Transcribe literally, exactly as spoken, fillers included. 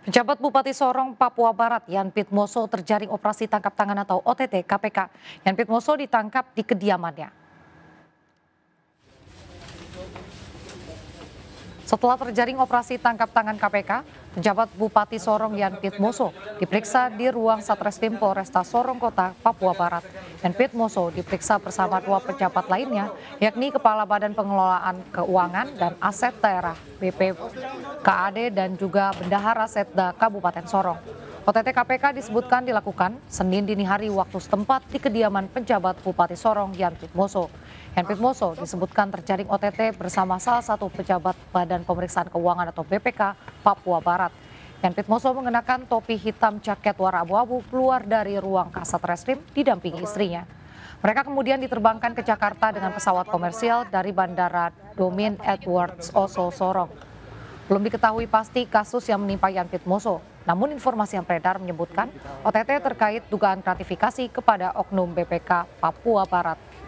Pejabat Bupati Sorong, Papua Barat, Yan Piet Moso terjaring operasi tangkap tangan atau O T T K P K. Yan Piet Moso ditangkap di kediamannya. Setelah terjaring operasi tangkap tangan K P K, pejabat Bupati Sorong Yan Piet Moso diperiksa di ruang Satreskrim Polresta Sorong Kota, Papua Barat. Yan Piet Moso diperiksa bersama dua pejabat lainnya, yakni Kepala Badan Pengelolaan Keuangan dan Aset Daerah B P K A D dan juga Bendahara Setda Kabupaten Sorong. O T T K P K disebutkan dilakukan Senin dini hari waktu setempat di kediaman pejabat Bupati Sorong Yan Piet Moso. Yan Piet Moso disebutkan terjaring O T T bersama salah satu pejabat Badan Pemeriksaan Keuangan atau B P K Papua Barat. Yan Piet Moso mengenakan topi hitam jaket warna abu-abu keluar dari ruang Satreskrim didampingi istrinya. Mereka kemudian diterbangkan ke Jakarta dengan pesawat komersial dari Bandara Domin Edwards, Oso Sorong. Belum diketahui pasti kasus yang menimpa Yan Piet Moso. Namun informasi yang beredar menyebutkan O T T terkait dugaan gratifikasi kepada oknum B P K Papua Barat.